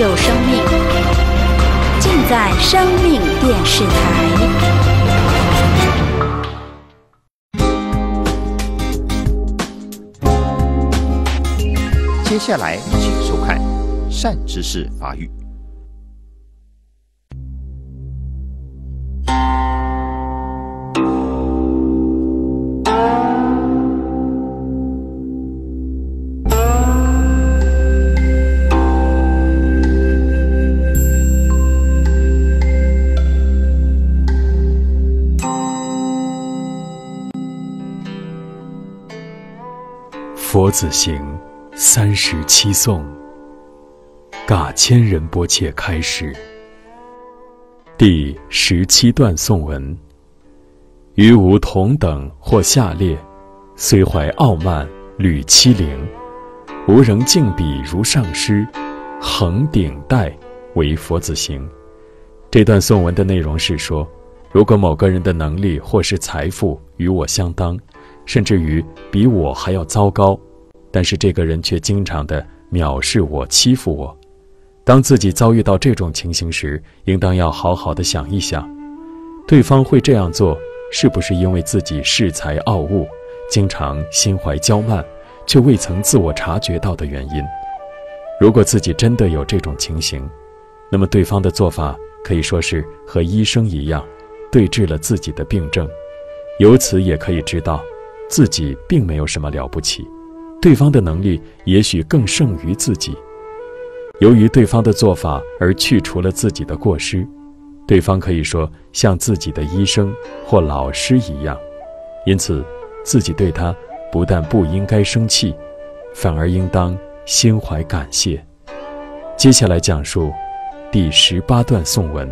救生命，尽在生命电视台。接下来，请收看《善知识发育》。佛子行37颂，噶千仁波切开示第17段颂文：于无同等或下列，虽怀傲慢，屡欺凌，吾仍敬彼如上师，恒顶戴，为佛子行。这段颂文的内容是说，如果某个人的能力或是财富与我相当，甚至于比我还要糟糕，但是这个人却经常的藐视我、欺负我。当自己遭遇到这种情形时，应当要好好的想一想，对方会这样做，是不是因为自己恃才傲物，经常心怀骄慢，却未曾自我察觉到的原因？如果自己真的有这种情形，那么对方的做法可以说是和医生一样，对治了自己的病症。由此也可以知道，自己并没有什么了不起，对方的能力也许更胜于自己。由于对方的做法而去除了自己的过失，对方可以说像自己的医生或老师一样。因此，自己对他不但不应该生气，反而应当心怀感谢。接下来讲述第18段颂文。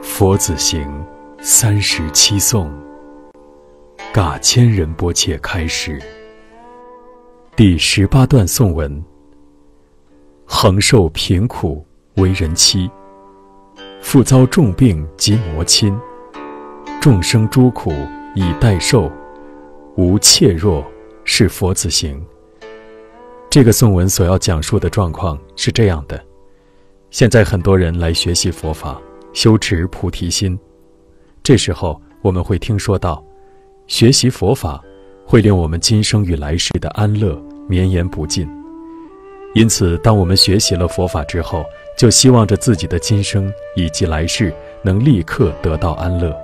佛子行37颂，噶千仁波切开示第18段颂文：恒受贫苦，为人妻，复遭重病及魔侵，众生诸苦以代受，无怯弱，是佛子行。这个颂文所要讲述的状况是这样的：现在很多人来学习佛法，修持菩提心，这时候我们会听说到，学习佛法会令我们今生与来世的安乐绵延不尽。因此，当我们学习了佛法之后，就希望着自己的今生以及来世能立刻得到安乐。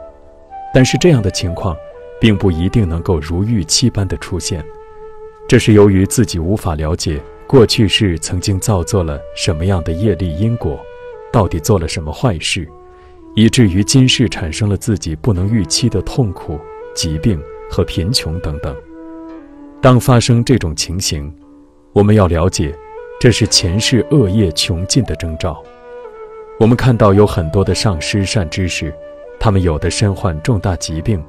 但是这样的情况并不一定能够如预期般的出现，这是由于自己无法了解过去世曾经造作了什么样的业力因果，到底做了什么坏事，以至于今世产生了自己不能预期的痛苦、疾病和贫穷等等。当发生这种情形，我们要了解，这是前世恶业穷尽的征兆。我们看到有很多的上师、善知识，他们有的身患重大疾病，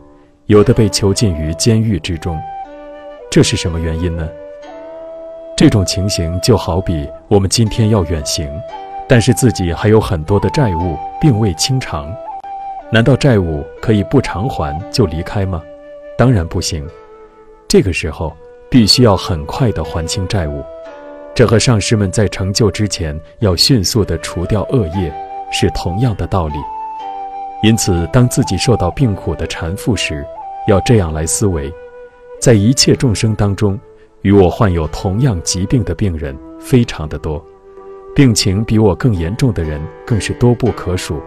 有的被囚禁于监狱之中。这是什么原因呢？这种情形就好比我们今天要远行，但是自己还有很多的债务并未清偿，难道债务可以不偿还就离开吗？当然不行，这个时候必须要很快地还清债务。这和上师们在成就之前要迅速地除掉恶业是同样的道理。因此，当自己受到病苦的缠缚时，要这样来思维：在一切众生当中，与我患有同样疾病的病人非常的多，病情比我更严重的人更是多不可数，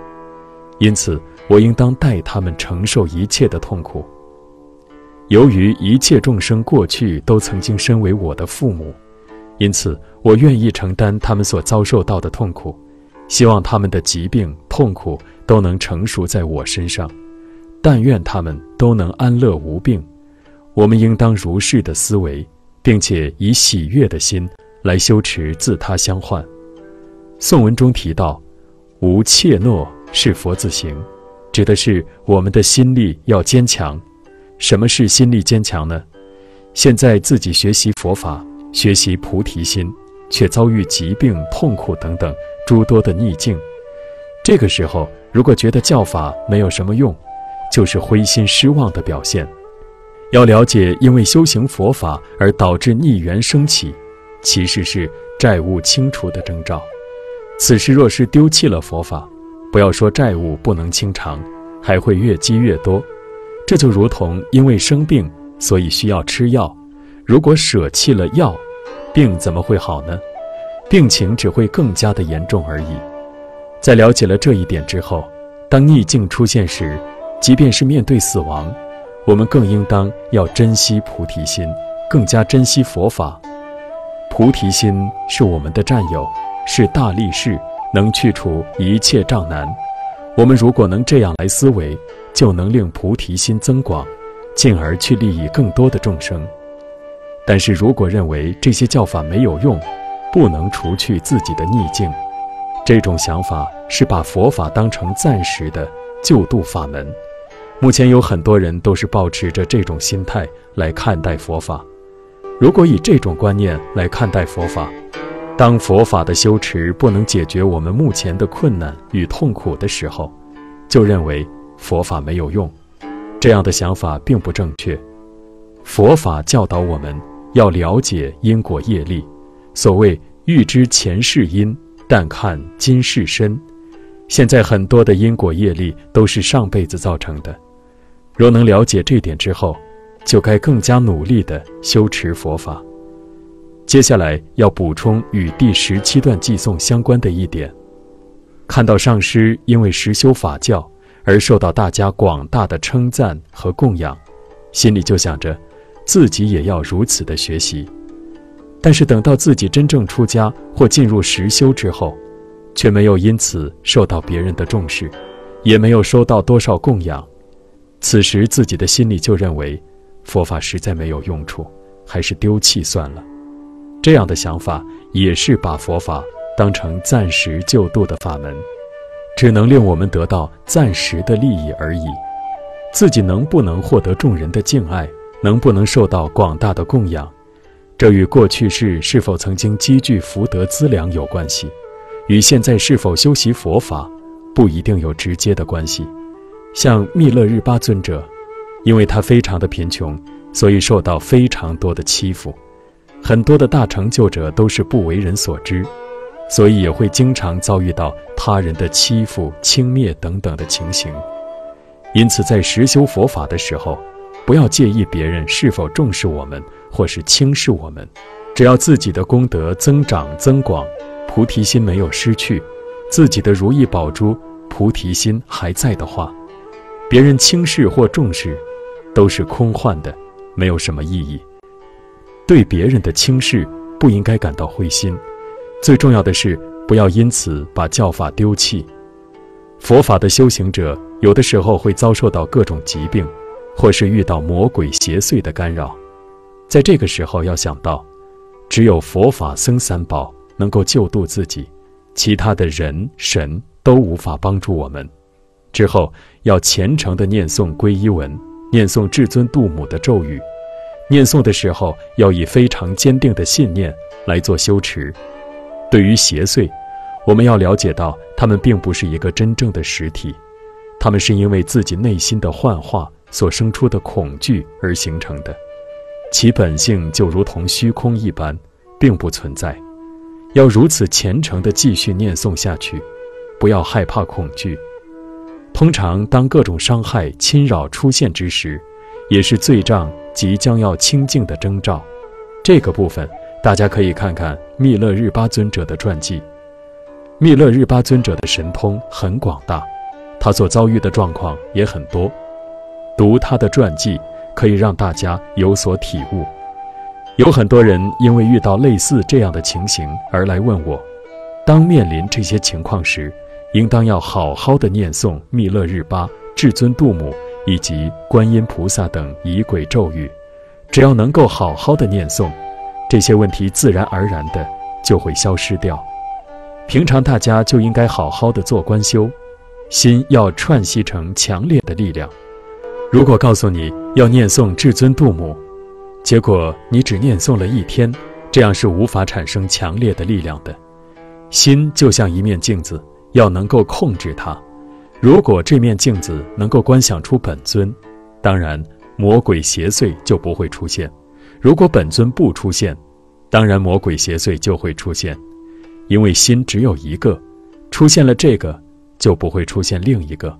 因此我应当代他们承受一切的痛苦。由于一切众生过去都曾经身为我的父母，因此我愿意承担他们所遭受到的痛苦，希望他们的疾病、痛苦都能成熟在我身上，但愿他们都能安乐无病。我们应当如是的思维，并且以喜悦的心来修持自他相换。颂文中提到，无怯懦是佛自行，指的是我们的心力要坚强。什么是心力坚强呢？现在自己学习佛法，学习菩提心，却遭遇疾病、痛苦等等诸多的逆境。这个时候，如果觉得教法没有什么用，就是灰心失望的表现。要了解，因为修行佛法而导致逆缘升起，其实是债务清除的征兆。此时若是丢弃了佛法，不要说债务不能清偿，还会越积越多。这就如同因为生病，所以需要吃药，如果舍弃了药，病怎么会好呢？病情只会更加的严重而已。在了解了这一点之后，当逆境出现时，即便是面对死亡，我们更应当要珍惜菩提心，更加珍惜佛法。菩提心是我们的战友，是大力士，能去除一切障难。我们如果能这样来思维，就能令菩提心增广，进而去利益更多的众生。但是如果认为这些教法没有用，不能除去自己的逆境，这种想法是把佛法当成暂时的救度法门。目前有很多人都是抱持着这种心态来看待佛法。如果以这种观念来看待佛法，当佛法的修持不能解决我们目前的困难与痛苦的时候，就认为佛法没有用。这样的想法并不正确。佛法教导我们要了解因果业力，所谓欲知前世因，但看今世身。现在很多的因果业力都是上辈子造成的。若能了解这点之后，就该更加努力地修持佛法。接下来要补充与第17段偈颂相关的一点。看到上师因为实修法教而受到大家广大的称赞和供养，心里就想着自己也要如此的学习。但是等到自己真正出家或进入实修之后，却没有因此受到别人的重视，也没有收到多少供养。此时自己的心里就认为佛法实在没有用处，还是丢弃算了。这样的想法也是把佛法当成暂时救度的法门，只能令我们得到暂时的利益而已。自己能不能获得众人的敬爱，能不能受到广大的供养，这与过去世是否曾经积聚福德资粮有关系，与现在是否修习佛法不一定有直接的关系。像密勒日巴尊者，因为他非常的贫穷，所以受到非常多的欺负，很多的大成就者都是不为人所知，所以也会经常遭遇到他人的欺负、轻蔑等等的情形。因此在实修佛法的时候，不要介意别人是否重视我们或是轻视我们，只要自己的功德增长增广，菩提心没有失去，自己的如意宝珠菩提心还在的话，别人轻视或重视都是空幻的，没有什么意义。对别人的轻视不应该感到灰心，最重要的是不要因此把教法丢弃。佛法的修行者有的时候会遭受到各种疾病，或是遇到魔鬼邪祟的干扰，在这个时候要想到，只有佛法僧三宝能够救度自己，其他的人神都无法帮助我们。之后要虔诚地念诵皈依文，念诵至尊度母的咒语。念诵的时候要以非常坚定的信念来做修持。对于邪祟，我们要了解到他们并不是一个真正的实体，他们是因为自己内心的幻化所生出的恐惧而形成的，其本性就如同虚空一般，并不存在。要如此虔诚地继续念诵下去，不要害怕恐惧。通常当各种伤害侵扰出现之时，也是罪障即将要清净的征兆。这个部分大家可以看看密勒日巴尊者的传记。密勒日巴尊者的神通很广大，他所遭遇的状况也很多，读他的传记可以让大家有所体悟。有很多人因为遇到类似这样的情形而来问我，当面临这些情况时，应当要好好的念诵密勒日巴、至尊度母以及观音菩萨等仪轨咒语。只要能够好好的念诵，这些问题自然而然的就会消失掉。平常大家就应该好好的做观修，心要串习成强烈的力量。如果告诉你要念诵至尊度母，结果你只念诵了一天，这样是无法产生强烈的力量的。心就像一面镜子，要能够控制它。如果这面镜子能够观想出本尊，当然魔鬼邪祟就不会出现。如果本尊不出现，当然魔鬼邪祟就会出现。因为心只有一个，出现了这个，就不会出现另一个。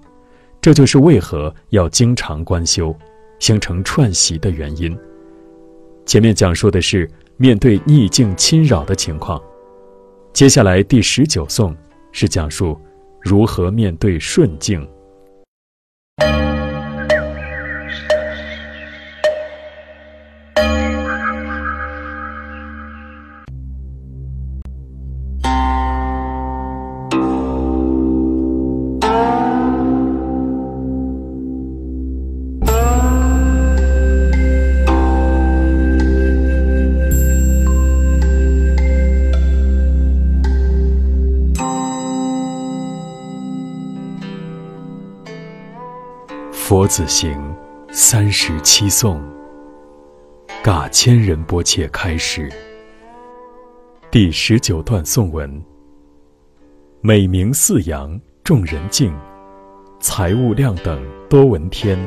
这就是为何要经常观修，形成串习的原因。前面讲述的是面对逆境侵扰的情况，接下来第19颂是讲述如何面对顺境。佛子行37颂，噶千仁波切开示，第19段颂文：美名四扬，众人敬，财物量等多闻天，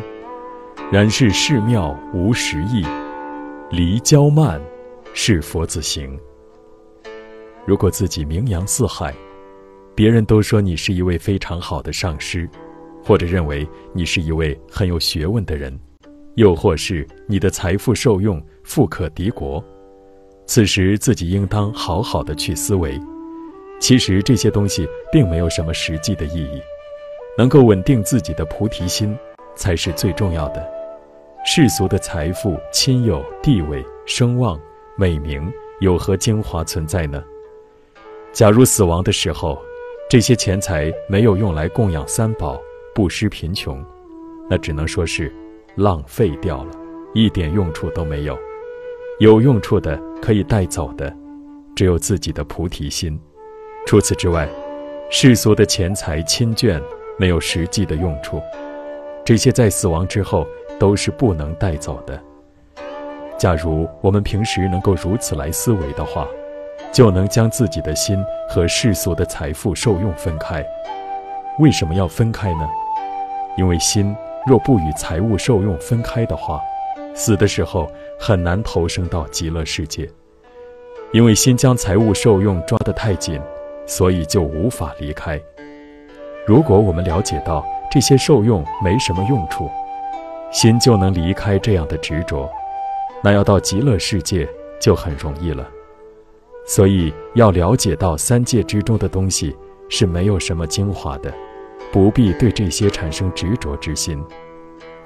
然是世妙无实意，离骄慢是佛子行。如果自己名扬四海，别人都说你是一位非常好的上师，或者认为你是一位很有学问的人，又或是你的财富受用，富可敌国，此时自己应当好好的去思维，其实这些东西并没有什么实际的意义，能够稳定自己的菩提心才是最重要的。世俗的财富、亲友、地位、声望、美名有何精华存在呢？假如死亡的时候，这些钱财没有用来供养三宝，不施贫穷，那只能说是浪费掉了，一点用处都没有。有用处的可以带走的，只有自己的菩提心。除此之外，世俗的钱财亲眷没有实际的用处，这些在死亡之后都是不能带走的。假如我们平时能够如此来思维的话，就能将自己的心和世俗的财富受用分开。为什么要分开呢？因为心若不与财物受用分开的话，死的时候很难投生到极乐世界。因为心将财物受用抓得太紧，所以就无法离开。如果我们了解到这些受用没什么用处，心就能离开这样的执着，那要到极乐世界就很容易了。所以要了解到三界之中的东西是没有什么精华的，不必对这些产生执着之心。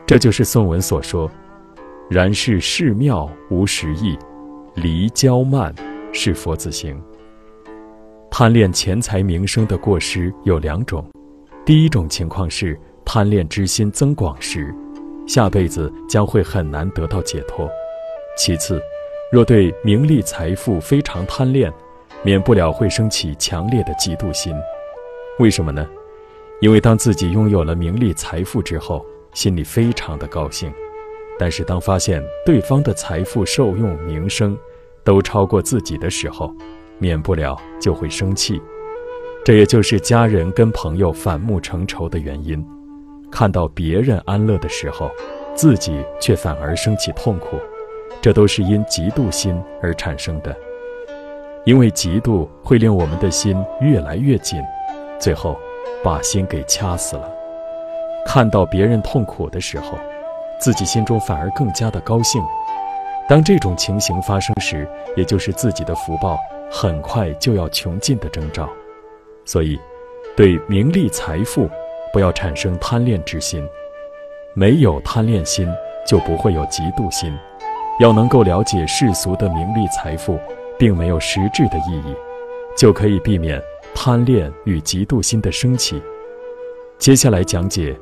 这就是颂文所说，然是世妙无实意，离骄慢是佛子行。贪恋钱财名声的过失有两种，第一种情况是贪恋之心增广时，下辈子将会很难得到解脱。其次，若对名利财富非常贪恋，免不了会升起强烈的嫉妒心。为什么呢？因为当自己拥有了名利财富之后，心里非常的高兴，但是当发现对方的财富受用名声都超过自己的时候，免不了就会生气。这也就是家人跟朋友反目成仇的原因，看到别人安乐的时候，自己却反而生起痛苦，这都是因嫉妒心而产生的。因为嫉妒会令我们的心越来越紧，最后把心给掐死了。看到别人痛苦的时候，自己心中反而更加的高兴。当这种情形发生时，也就是自己的福报很快就要穷尽的征兆。所以对名利财富不要产生贪恋之心，没有贪恋心就不会有嫉妒心。要能够了解世俗的名利财富并没有实质的意义，就可以避免贪恋与嫉妒心的升起。接下来讲解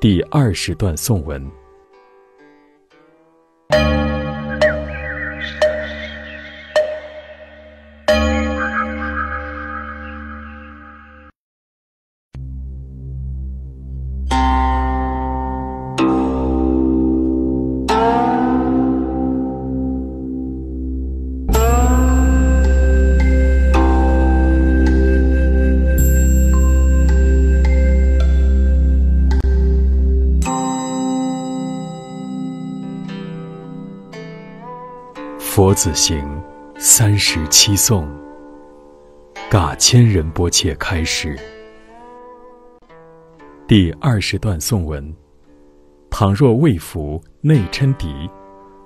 第20段颂文。佛子行37颂，噶千仁波切开示。第20段颂文：倘若未服，内嗔敌，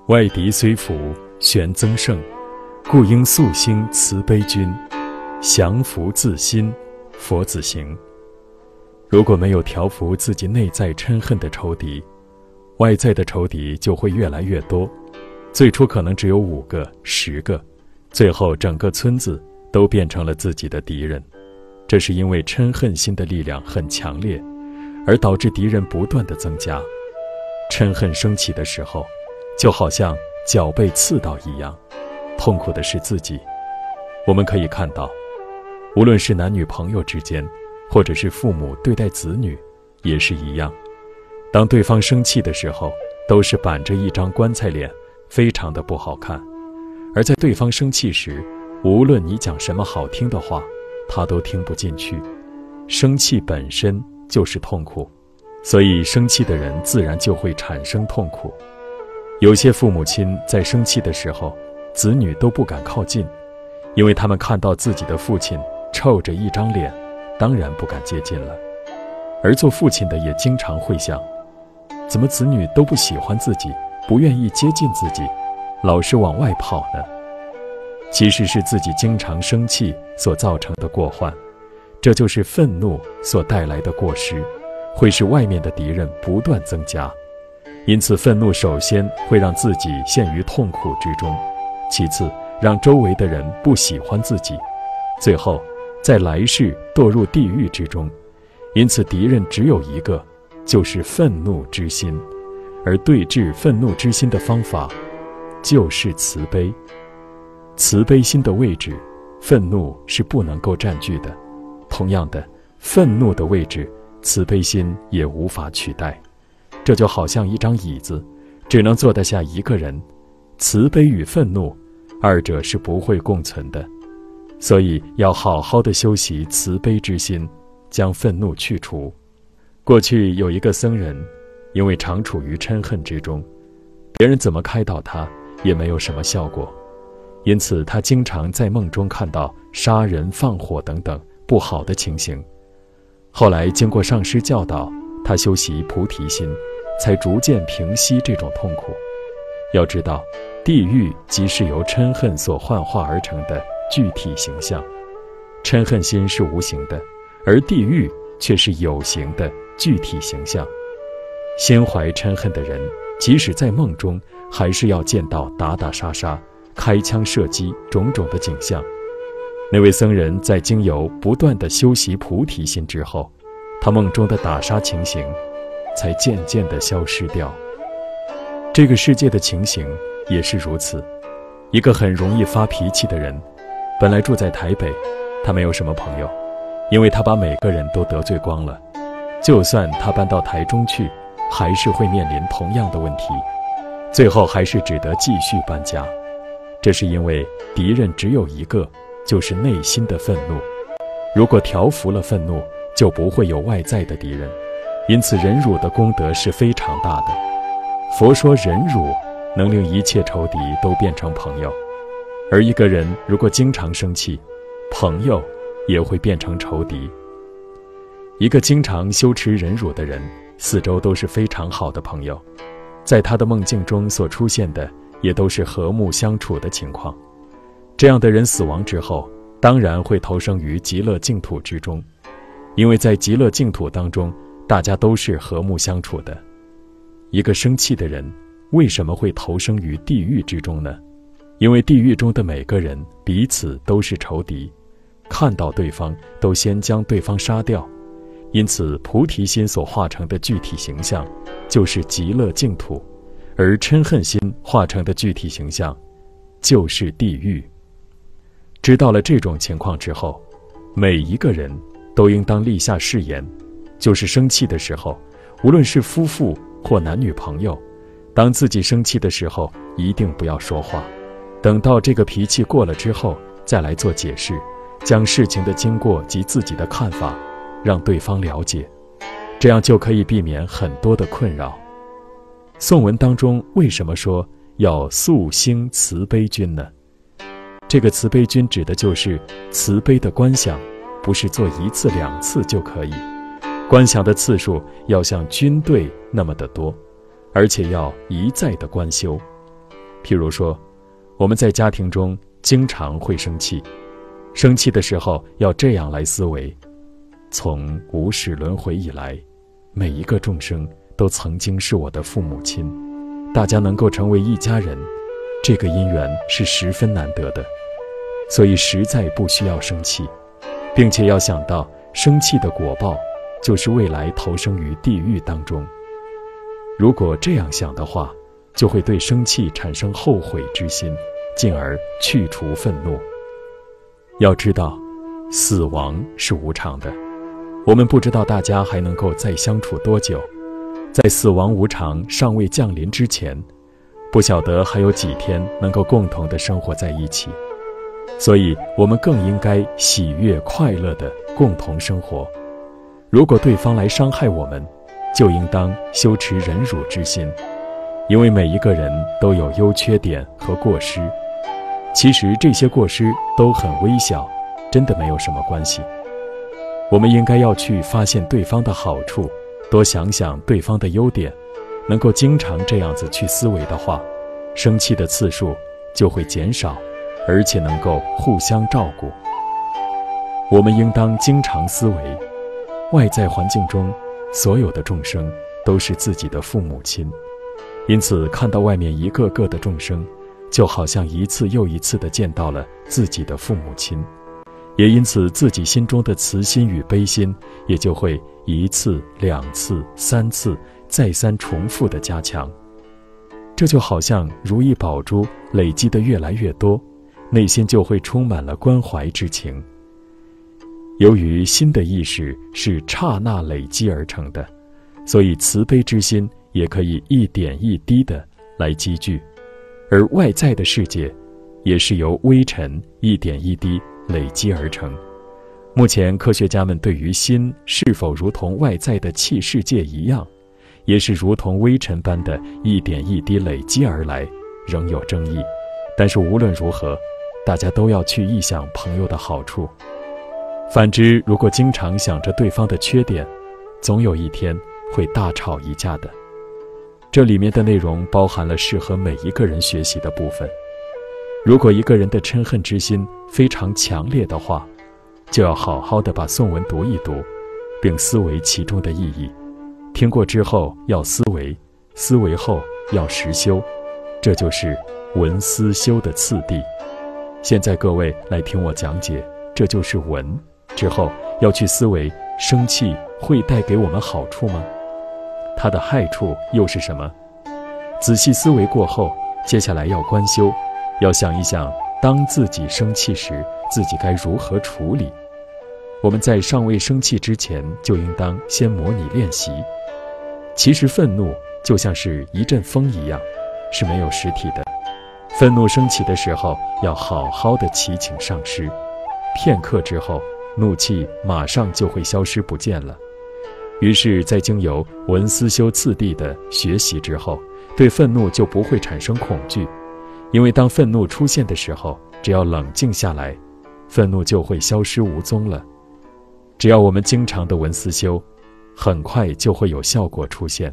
外敌虽服，旋增盛，故应速兴慈悲君，降服自心，佛子行。如果没有调服自己内在嗔恨的仇敌，外在的仇敌就会越来越多，最初可能只有5个、10个，最后整个村子都变成了自己的敌人。这是因为嗔恨心的力量很强烈，而导致敌人不断的增加。嗔恨升起的时候，就好像脚被刺到一样，痛苦的是自己。我们可以看到，无论是男女朋友之间，或者是父母对待子女，也是一样。当对方生气的时候，都是板着一张棺材脸，非常的不好看。而在对方生气时，无论你讲什么好听的话，他都听不进去。生气本身就是痛苦，所以生气的人自然就会产生痛苦。有些父母亲在生气的时候，子女都不敢靠近，因为他们看到自己的父亲臭着一张脸，当然不敢接近了。而做父亲的也经常会想，怎么子女都不喜欢自己，不愿意接近自己，老是往外跑呢？其实是自己经常生气所造成的过患，这就是愤怒所带来的过失，会使外面的敌人不断增加。因此愤怒首先会让自己陷于痛苦之中，其次让周围的人不喜欢自己，最后在来世堕入地狱之中。因此敌人只有一个，就是愤怒之心，而对治愤怒之心的方法就是慈悲。慈悲心的位置，愤怒是不能够占据的，同样的，愤怒的位置，慈悲心也无法取代。这就好像一张椅子，只能坐得下一个人，慈悲与愤怒，二者是不会共存的。所以要好好的修习慈悲之心，将愤怒去除。过去有一个僧人，因为常处于嗔恨之中，别人怎么开导他也没有什么效果，因此他经常在梦中看到杀人放火等等不好的情形。后来经过上师教导，他修习菩提心，才逐渐平息这种痛苦。要知道，地狱即是由嗔恨所幻化而成的具体形象，嗔恨心是无形的，而地狱却是有形的具体形象。心怀嗔恨的人，即使在梦中，还是要见到打打杀杀、开枪射击种种的景象。那位僧人在经由不断的修习菩提心之后，他梦中的打杀情形才渐渐地消失掉。这个世界的情形也是如此。一个很容易发脾气的人，本来住在台北，他没有什么朋友，因为他把每个人都得罪光了。就算他搬到台中去，还是会面临同样的问题，最后还是只得继续搬家。这是因为敌人只有一个，就是内心的愤怒。如果调服了愤怒，就不会有外在的敌人。因此忍辱的功德是非常大的。佛说忍辱能令一切仇敌都变成朋友，而一个人如果经常生气，朋友也会变成仇敌。一个经常修持忍辱的人，四周都是非常好的朋友，在他的梦境中所出现的也都是和睦相处的情况。这样的人死亡之后，当然会投生于极乐净土之中，因为在极乐净土当中，大家都是和睦相处的。一个生气的人为什么会投生于地狱之中呢？因为地狱中的每个人彼此都是仇敌，看到对方都先将对方杀掉。因此菩提心所化成的具体形象就是极乐净土，而嗔恨心化成的具体形象就是地狱。知道了这种情况之后，每一个人都应当立下誓言，就是生气的时候，无论是夫妇或男女朋友，当自己生气的时候，一定不要说话，等到这个脾气过了之后再来做解释，将事情的经过及自己的看法让对方了解，这样就可以避免很多的困扰。颂文当中为什么说要肃兴慈悲君呢？这个慈悲君指的就是慈悲的观想，不是做一次两次就可以，观想的次数要像军队那么的多，而且要一再的观修。譬如说，我们在家庭中经常会生气，生气的时候要这样来思维：从无始轮回以来，每一个众生都曾经是我的父母亲，大家能够成为一家人，这个因缘是十分难得的，所以实在不需要生气，并且要想到生气的果报就是未来投生于地狱当中。如果这样想的话，就会对生气产生后悔之心，进而去除愤怒。要知道，死亡是无常的，我们不知道大家还能够再相处多久，在死亡无常尚未降临之前，不晓得还有几天能够共同的生活在一起，所以我们更应该喜悦快乐的共同生活。如果对方来伤害我们，就应当修持忍辱之心，因为每一个人都有优缺点和过失，其实这些过失都很微小，真的没有什么关系。我们应该要去发现对方的好处，多想想对方的优点，能够经常这样子去思维的话，生气的次数就会减少，而且能够互相照顾。我们应当经常思维，外在环境中所有的众生都是自己的父母亲，因此看到外面一个个的众生，就好像一次又一次地见到了自己的父母亲，也因此自己心中的慈心与悲心也就会一次两次三次再三重复地加强。这就好像如意宝珠累积得越来越多，内心就会充满了关怀之情。由于心的意识是刹那累积而成的，所以慈悲之心也可以一点一滴地来积聚，而外在的世界也是由微尘一点一滴累积而成。目前科学家们对于心是否如同外在的气世界一样，也是如同微尘般的一点一滴累积而来，仍有争议。但是无论如何，大家都要去臆想朋友的好处。反之，如果经常想着对方的缺点，总有一天会大吵一架的。这里面的内容包含了适合每一个人学习的部分。如果一个人的嗔恨之心非常强烈的话，就要好好的把颂文读一读，并思维其中的意义。听过之后要思维，思维后要实修，这就是闻思修的次第。现在各位来听我讲解，这就是闻，之后要去思维，生气会带给我们好处吗？它的害处又是什么？仔细思维过后，接下来要观修，要想一想，当自己生气时，自己该如何处理。我们在尚未生气之前，就应当先模拟练习。其实愤怒就像是一阵风一样，是没有实体的。愤怒升起的时候，要好好的祈请上师，片刻之后，怒气马上就会消失不见了。于是，在经由闻思修次第的学习之后，对愤怒就不会产生恐惧，因为当愤怒出现的时候，只要冷静下来，愤怒就会消失无踪了。只要我们经常的闻思修，很快就会有效果出现。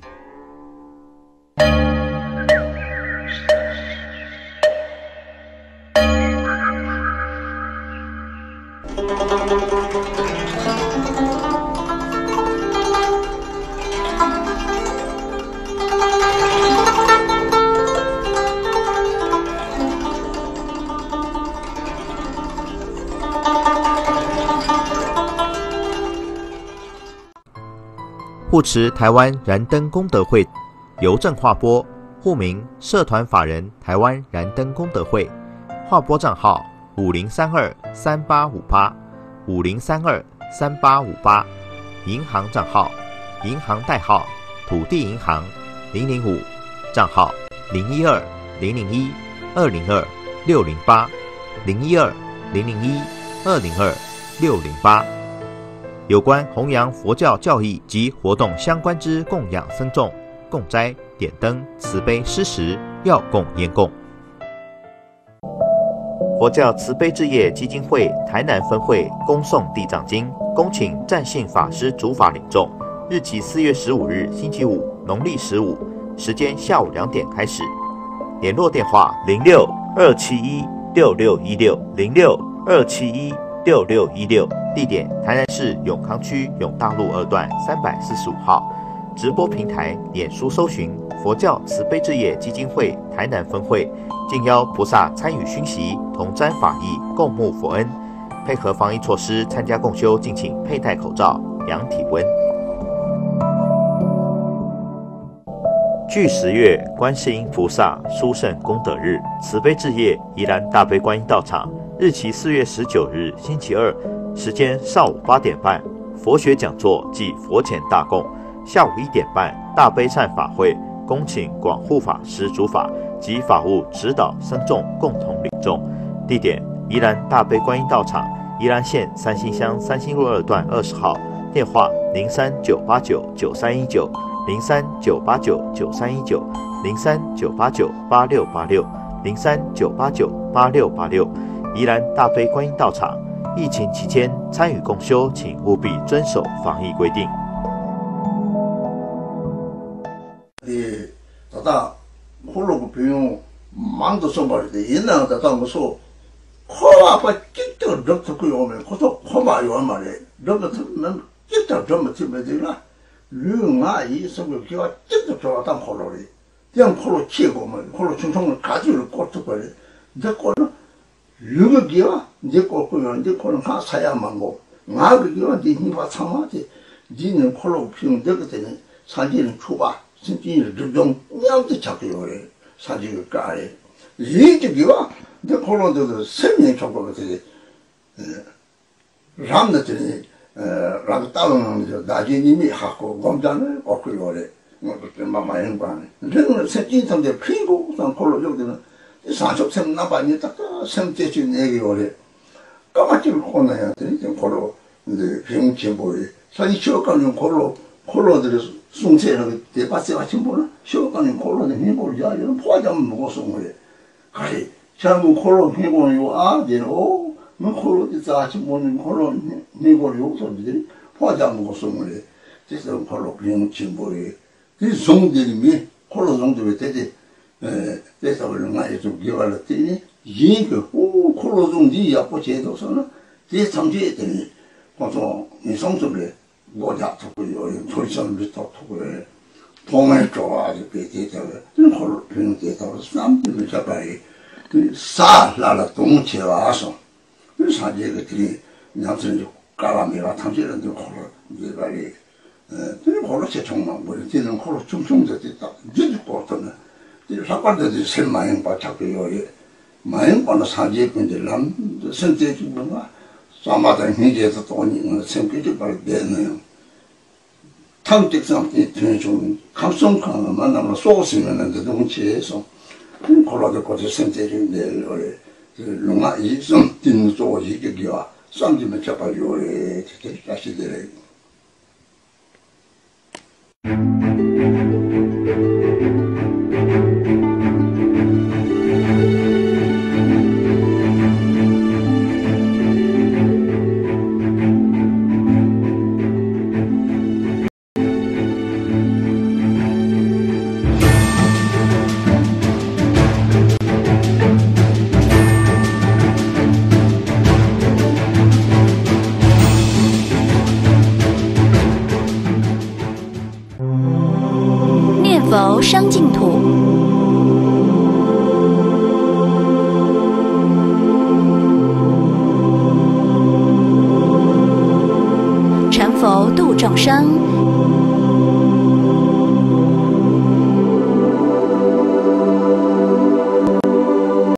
护持台湾燃灯功德会邮政划拨户名社团法人台湾燃灯功德会，划拨账号50323858 50323858，银行账号银行代号土地银行005，账号0120012026080080120012026008。有关弘扬佛教教义及活动相关之供养僧众、供斋、点灯、慈悲施食要供焉供。佛教慈悲置业基金会台南分会恭诵《地藏经》，恭请湛信法师主法领众。日期4月15日星期五，农历15，时间下午2点开始。联络电话06271666160627166616，地点台南市永康区永大路2段345号。直播平台脸书搜寻佛教慈悲置业基金会台南分会，敬邀菩萨参与熏习，同沾法益，共沐佛恩。配合防疫措施参加共修，敬请佩戴口罩，量体温。距10月观世音菩萨殊胜功德日，慈悲置业宜兰大悲观音道场，日期4月19日星期二，时间上午8点半，佛学讲座及佛前大供；下午1点半大悲忏法会，恭请广护法师主法及法务指导僧众共同领众。地点宜兰大悲观音道场，宜兰县三星乡3星路2段20号，电话0398993190039899319003989868860398986886。宜兰大悲观音道场，疫情期间参与共修，请务必遵守防疫规定。류가 이 성격기가 찢어 들어갔다 콜로리. 그냥 콜로 치고, 뭐, 콜로 충성을 가지고 꽂혀버려. 내 꼴은, 류기와, 내 꼴은, 내 꼴은 가 사야만 뭐. 나기와, 네 힘과 상하지. 니는 콜로 피우면 내 그때는 산지는 추가, 심지는 류종, 냠도 잡혀요, 그래. 산지를 까래. 이기와, 내 콜로도 세미는 잡고 그래. 람너들이, 라고 따로는 나중에 이미 하고 검자는 없고 요래 그때 막마는 거네. 그래서 세진한테 피고 산 걸로 저기는 산속샘 나반이 딱 샘대진 얘기 요래. 까맣게 혼나야 돼. 이제 걸로 이제 병치 보이. 산이 쉬어가는 걸로 걸로들이 숭세는 대바세 같은 거는 쉬어가는 걸로는 힘을 야기는 포화장 먹었어 그래. 가리 잘못 걸로 해보는 요 아대로. 뭐 코로나 자식 모는 코로나 네걸 요소들이 포장 고소물에 지금 코로 병진보에 이 종들이 코로 종들이 되지 그래서 얼마나 좀 기억을 했더니 이거 코로 종들이 앞으로 제도서는 대상지에더니 그래서 이 성수를 모자 두고요 돌산을 두고요 동을 좋아하지 대대로 코로 병대로 삼들을 잡아야 사라라 동체 와서 사제 그들이 남편이 까라미가 탐지는데 코로 이발이 코로 제총만 보니 뛰는 코로 충충됐다 딱 늦고 어떤 사관들이 셀마행 바짝이요 마행반은 사제 분들 남 선제 주문과 사마다 희재에서 돈이 생기지 말 되네요. 탐득 삼기 좀 감성한 만나면 쏘으면은 그 동치에서 코로도 거기 선제를 내려 그래. 롱아 이성 띵 쪼지 기기와 쌍지면 잡아 요래 다시 되래.生净土，成佛度众生。